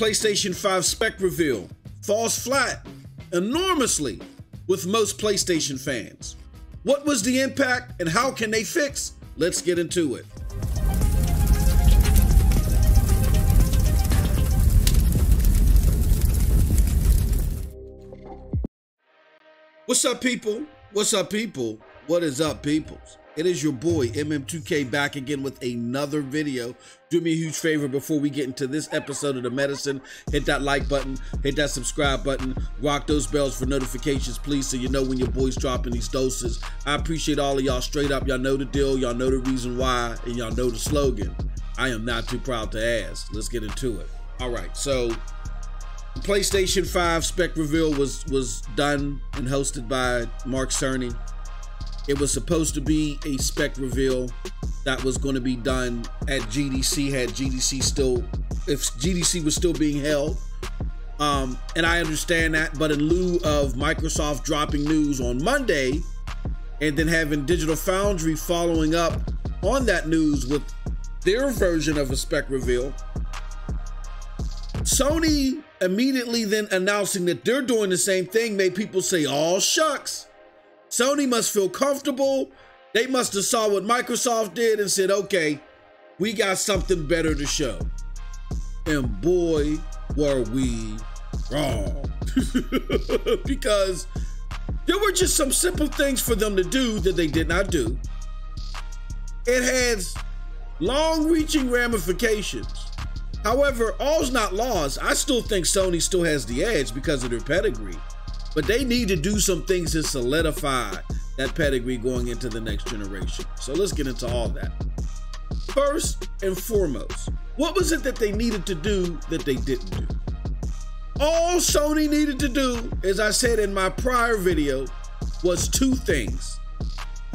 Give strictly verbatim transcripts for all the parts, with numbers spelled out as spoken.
PlayStation five spec reveal falls flat enormously with most PlayStation fans. What was the impact and how can they fix? Let's get into it. What's up, people? What's up, people? What is up, peoples? It is your boy, M M two K, back again with another video. Do me a huge favor before we get into this episode of The Medicine. Hit that like button, hit that subscribe button, rock those bells for notifications, please, so you know when your boy's dropping these doses. I appreciate all of y'all straight up. Y'all know the deal, y'all know the reason why, and y'all know the slogan. I am not too proud to ask. Let's get into it. All right, so the PlayStation five spec reveal was, was done and hosted by Mark Cerny. It was supposed to be a spec reveal that was going to be done at G D C, had G D C still, if G D C was still being held. Um, and I understand that, but in lieu of Microsoft dropping news on Monday and then having Digital Foundry following up on that news with their version of a spec reveal, Sony immediately then announcing that they're doing the same thing made people say, "Oh, shucks. Sony must feel comfortable. They must have saw what Microsoft did and said, okay, we got something better to show." And boy, were we wrong. Because there were just some simple things for them to do that they did not do. It has long-reaching ramifications. However, all's not lost. I still think Sony still has the edge because of their pedigree. But they need to do some things to solidify that pedigree going into the next generation. So let's get into all that. First and foremost, what was it that they needed to do that they didn't do? All Sony needed to do, as I said in my prior video, was two things.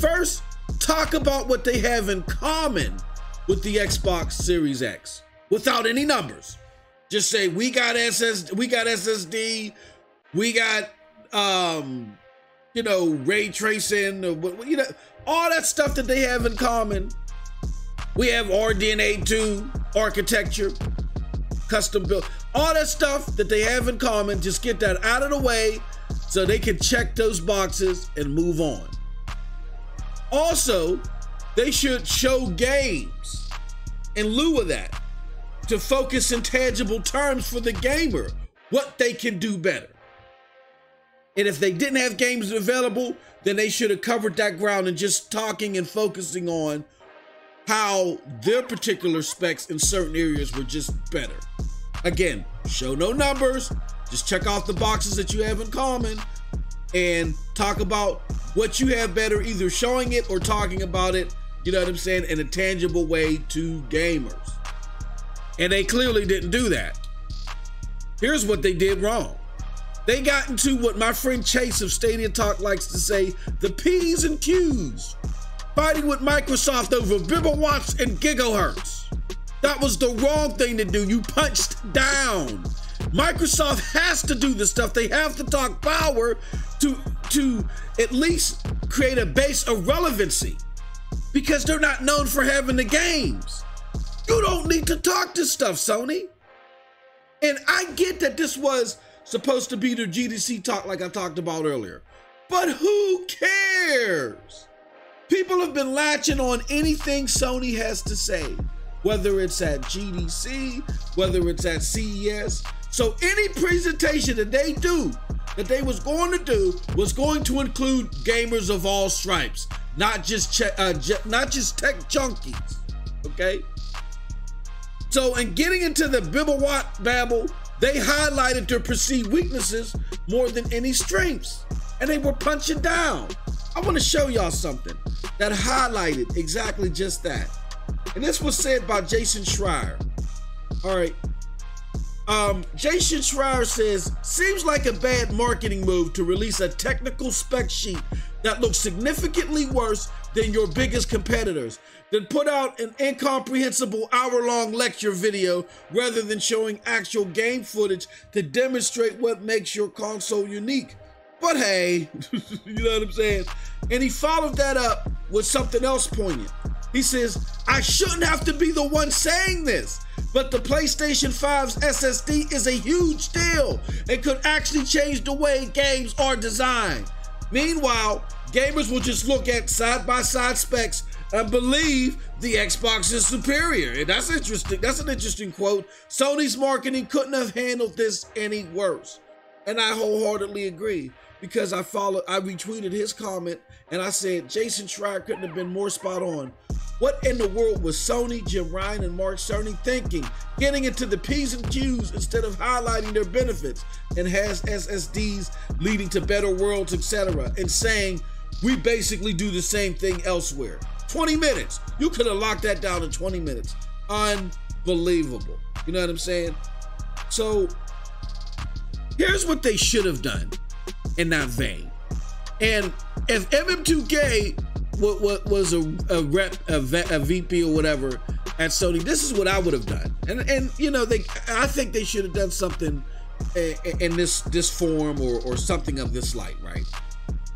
First, talk about what they have in common with the Xbox Series X without any numbers. Just say, we got S S D, we got S S D, we got Um, you know, ray tracing, or, you know, all that stuff that they have in common. We have R D N A two architecture, custom built, all that stuff that they have in common. Just get that out of the way so they can check those boxes and move on. Also, they should show games in lieu of that to focus in tangible terms for the gamer, what they can do better. And if they didn't have games available, then they should have covered that ground and just talking and focusing on how their particular specs in certain areas were just better. Again, show no numbers, just check off the boxes that you have in common and talk about what you have better, either showing it or talking about it, you know what I'm saying, in a tangible way to gamers. And they clearly didn't do that. Here's what they did wrong. They got into what my friend Chase of Stadia Talk likes to say, the P's and Q's, fighting with Microsoft over bibawatts and gigahertz. That was the wrong thing to do. You punched down. Microsoft has to do this stuff. They have to talk power to, to at least create a base of relevancy because they're not known for having the games. You don't need to talk this stuff, Sony. And I get that this was supposed to be the G D C talk like I talked about earlier. But who cares? People have been latching on anything Sony has to say, whether it's at G D C, whether it's at C E S. So any presentation that they do, that they was going to do, was going to include gamers of all stripes, not just, uh, not just tech junkies, okay? So in getting into the bibawatt babble, they highlighted their perceived weaknesses more than any strengths, and they were punching down. I want to show y'all something that highlighted exactly just that. And this was said by Jason Schreier. All right. Um, Jason Schreier says, "Seems like a bad marketing move to release a technical spec sheet that looks significantly worse than your biggest competitors, then put out an incomprehensible hour-long lecture video rather than showing actual game footage to demonstrate what makes your console unique. But hey," you know what I'm saying? And he followed that up with something else poignant. He says, "I shouldn't have to be the one saying this, but the PlayStation five's S S D is a huge deal and could actually change the way games are designed. Meanwhile, gamers will just look at side-by-side specs and believe the Xbox is superior. And that's interesting. That's an interesting quote. Sony's marketing couldn't have handled this any worse. And I wholeheartedly agree, because I followed, I retweeted his comment and I said, Jason Schreier couldn't have been more spot on. What in the world was Sony, Jim Ryan, and Mark Cerny thinking? Getting into the P's and Q's instead of highlighting their benefits, enhanced S S Ds leading to better worlds, et cetera, and saying, we basically do the same thing elsewhere. twenty minutes. You could have locked that down in twenty minutes. Unbelievable. You know what I'm saying? So here's what they should have done in that vein. And if M M two K what, what was a, a rep, a, a V P or whatever at Sony, this is what I would have done. And, and you know, they, I think they should have done something in, in this, this form or, or something of this light, right?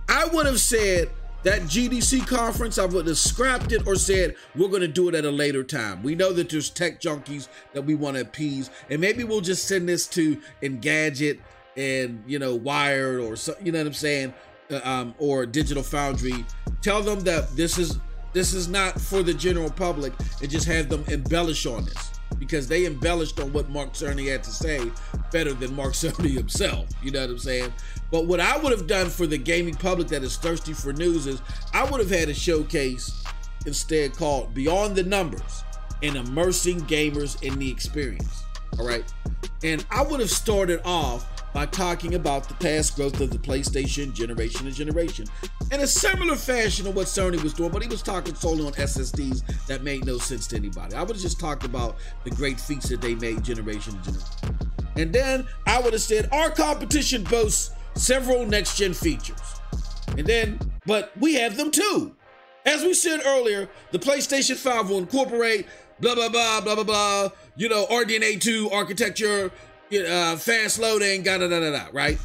I would have said, that G D C conference, I would have scrapped it or said, we're going to do it at a later time. We know that there's tech junkies that we want to appease, and maybe we'll just send this to Engadget and, you know, Wired or, so, you know what I'm saying, uh, um, or Digital Foundry. Tell them that this is, this is not for the general public, and just have them embellish on this, because they embellished on what Mark Cerny had to say better than Mark Cerny himself, you know what I'm saying? But what I would have done for the gaming public that is thirsty for news is I would have had a showcase instead called Beyond the Numbers and Immersing Gamers in the Experience, all right? And I would have started off by talking about the past growth of the PlayStation generation to generation in a similar fashion to what Cerny was doing, but he was talking solely on S S Ds that made no sense to anybody. I would have just talked about the great feats that they made generation to generation. And then I would have said, our competition boasts several next-gen features. And then, but we have them too. As we said earlier, the PlayStation five will incorporate blah, blah, blah, blah, blah, blah, you know, R D N A two architecture, Uh, fast loading, da da da da, right?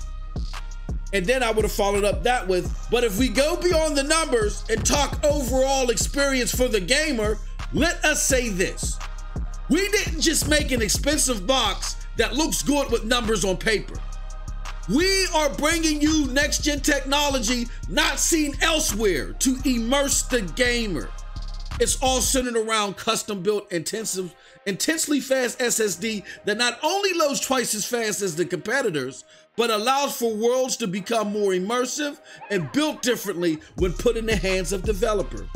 And then I would have followed up that with, but if we go beyond the numbers and talk overall experience for the gamer, let us say this. We didn't just make an expensive box that looks good with numbers on paper. We are bringing you next-gen technology not seen elsewhere to immerse the gamer. It's all centered around custom-built intensive intensely fast S S D that not only loads twice as fast as the competitors, but allows for worlds to become more immersive and built differently when put in the hands of developers.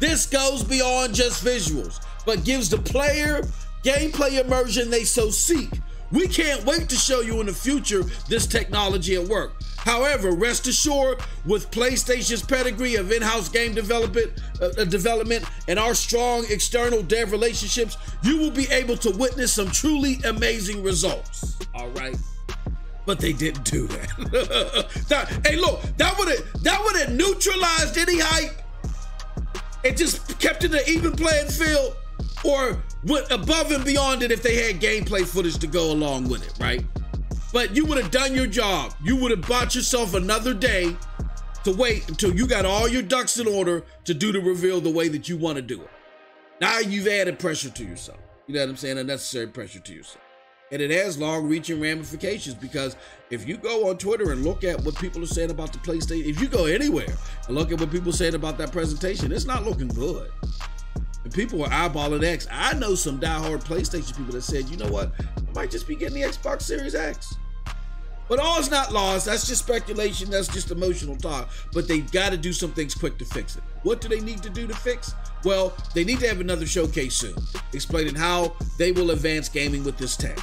This goes beyond just visuals, but gives the player gameplay immersion they so seek. We can't wait to show you in the future this technology at work. However, rest assured, with PlayStation's pedigree of in-house game development, uh, development and our strong external dev relationships, you will be able to witness some truly amazing results. All right, but they didn't do that. that hey, look, that would have that would have neutralized any hype. It just kept it an even playing field, or went above and beyond it if they had gameplay footage to go along with it, right? But you would have done your job. You would have bought yourself another day to wait until you got all your ducks in order to do the reveal the way that you want to do it. Now you've added pressure to yourself. You know what I'm saying? Unnecessary pressure to yourself. And it has long-reaching ramifications, because if you go on Twitter and look at what people are saying about the PlayStation, if you go anywhere and look at what people are saying about that presentation, it's not looking good. And people are eyeballing X. I know some diehard PlayStation people that said, you know what? I might just be getting the Xbox Series X. But all is not lost. That's just speculation. That's just emotional talk. But they've got to do some things quick to fix it. What do they need to do to fix? Well, they need to have another showcase soon, explaining how they will advance gaming with this tech.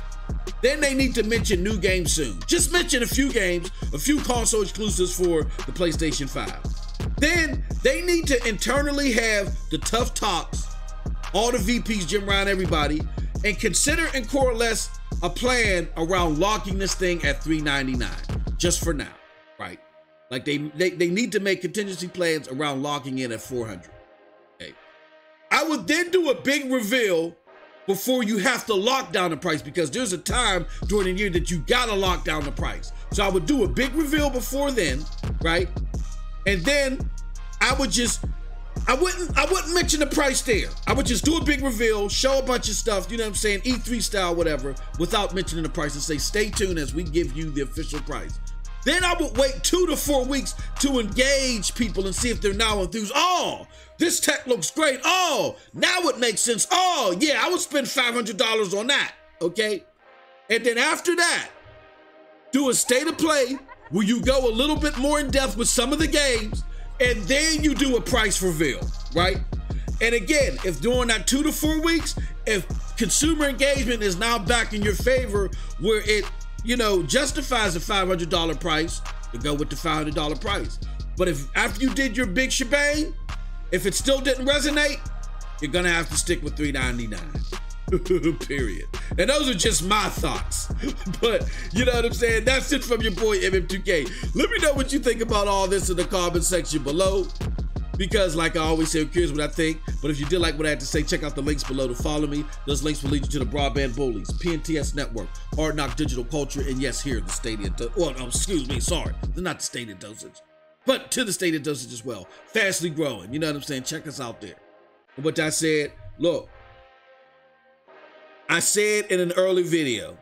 Then they need to mention new games soon. Just mention a few games, a few console exclusives for the PlayStation five. Then they need to internally have the tough talks, all the V Ps, Jim Ryan, everybody, and consider and coalesce a plan around locking this thing at three ninety-nine just for now, right? Like they, they they need to make contingency plans around locking in at four hundred. Okay, I would then do a big reveal before you have to lock down the price, because there's a time during the year that you gotta lock down the price. So I would do a big reveal before then, right? And then I would just I wouldn't I wouldn't mention the price there. I would just do a big reveal, show a bunch of stuff, you know what I'm saying, E three style, whatever, without mentioning the price, and say stay tuned as we give you the official price. Then I would wait two to four weeks to engage people and see if they're now enthused. Oh, this tech looks great. Oh, now it makes sense. Oh, yeah, I would spend five hundred dollars on that, okay? And then after that, do a state of play where you go a little bit more in depth with some of the games, and then you do a price reveal, right? And again, if during that two to four weeks, if consumer engagement is now back in your favor where it, you know, justifies the five hundred dollar price, to go with the five hundred dollar price. But if after you did your big shebang, if it still didn't resonate, you're gonna have to stick with three ninety-nine, period. And those are just my thoughts. But you know what I'm saying? That's it from your boy, M M two K. Let me know what you think about all this in the comment section below, because like I always say, I'm curious what I think. But if you did like what I had to say, check out the links below to follow me. Those links will lead you to the Broadband Bullies, P N T S Network, Hard Knock Digital Culture, and yes, here, the Stadia, well, no, excuse me, sorry, they're not the Stadia Dosage, but to the Stadia Dosage as well. Fastly growing, you know what I'm saying? Check us out there. And what I said, look, I said in an early video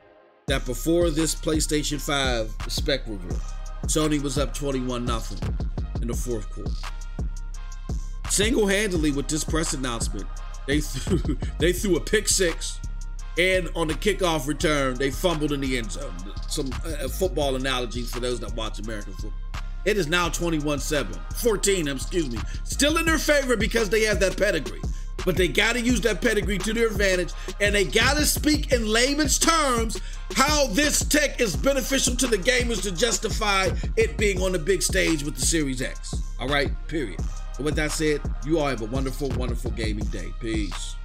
that before this PlayStation five spec review, Sony was up twenty-one nothing in the fourth quarter. Single-handedly with this press announcement, they threw, they threw a pick six, and on the kickoff return, they fumbled in the end zone. Some uh, football analogies for those that watch American football. It is now twenty-one seven, fourteen, excuse me, still in their favor because they have that pedigree, but they gotta use that pedigree to their advantage, and they gotta speak in layman's terms how this tech is beneficial to the gamers to justify it being on the big stage with the Series X, all right, period. And with that said, you all have a wonderful, wonderful gaming day. Peace.